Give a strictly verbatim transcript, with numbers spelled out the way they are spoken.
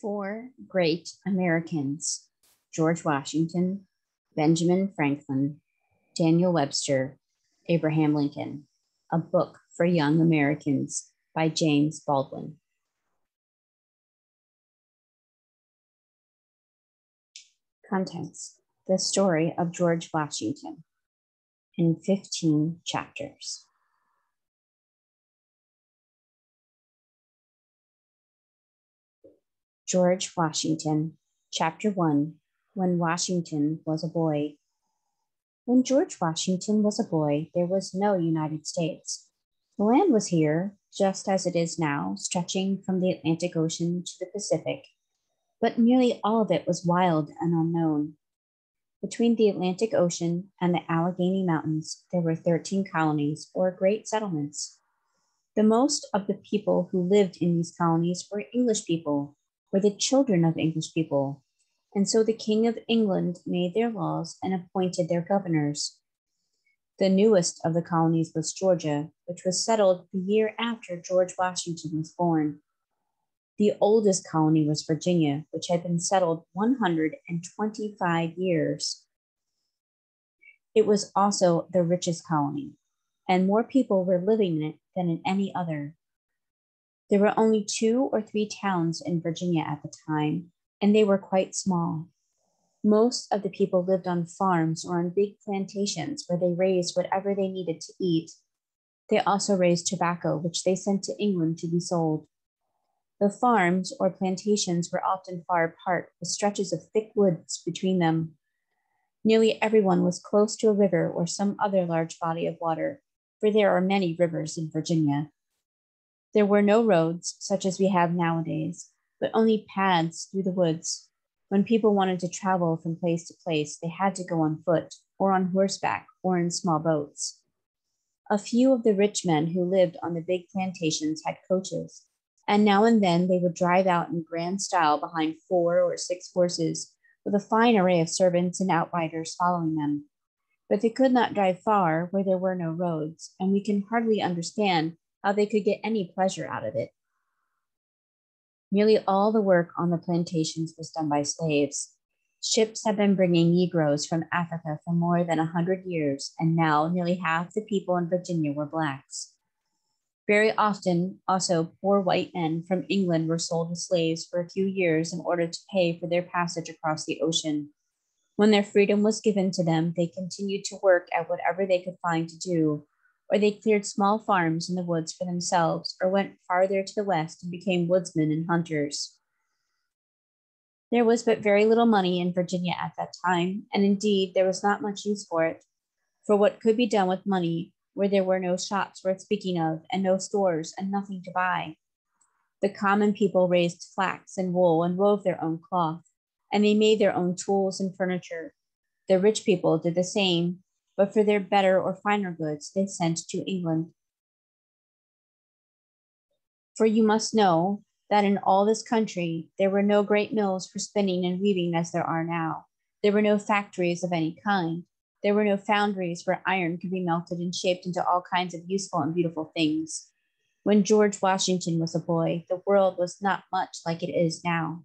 Four Great Americans: George Washington, Benjamin Franklin, Daniel Webster, Abraham Lincoln. A Book for Young Americans by James Baldwin. Contents: The Story of George Washington in fifteen chapters. George Washington, Chapter one, When Washington Was a Boy. When George Washington was a boy, there was no United States. The land was here, just as it is now, stretching from the Atlantic Ocean to the Pacific, but nearly all of it was wild and unknown. Between the Atlantic Ocean and the Allegheny Mountains, there were thirteen colonies or great settlements. The most of the people who lived in these colonies were English people, were the children of English people. And so the King of England made their laws and appointed their governors. The newest of the colonies was Georgia, which was settled the year after George Washington was born. The oldest colony was Virginia, which had been settled one hundred twenty-five years. It was also the richest colony, and more people were living in it than in any other. There were only two or three towns in Virginia at the time, and they were quite small. Most of the people lived on farms or on big plantations where they raised whatever they needed to eat. They also raised tobacco, which they sent to England to be sold. The farms or plantations were often far apart, with stretches of thick woods between them. Nearly everyone was close to a river or some other large body of water, for there are many rivers in Virginia. There were no roads, such as we have nowadays, but only paths through the woods. When people wanted to travel from place to place, they had to go on foot or on horseback or in small boats. A few of the rich men who lived on the big plantations had coaches, and now and then they would drive out in grand style behind four or six horses with a fine array of servants and outriders following them. But they could not drive far where there were no roads, and we can hardly understand how they could get any pleasure out of it. Nearly all the work on the plantations was done by slaves. Ships had been bringing Negroes from Africa for more than a hundred years, and now nearly half the people in Virginia were blacks. Very often, also, poor white men from England were sold as slaves for a few years in order to pay for their passage across the ocean. When their freedom was given to them, they continued to work at whatever they could find to do, or they cleared small farms in the woods for themselves, or went farther to the west and became woodsmen and hunters. There was but very little money in Virginia at that time, and indeed there was not much use for it. For what could be done with money where there were no shops worth speaking of, and no stores, and nothing to buy? The common people raised flax and wool and wove their own cloth, and they made their own tools and furniture. The rich people did the same, but for their better or finer goods they sent to England. For you must know that in all this country there were no great mills for spinning and weaving as there are now. There were no factories of any kind. There were no foundries where iron could be melted and shaped into all kinds of useful and beautiful things. When George Washington was a boy, the world was not much like it is now.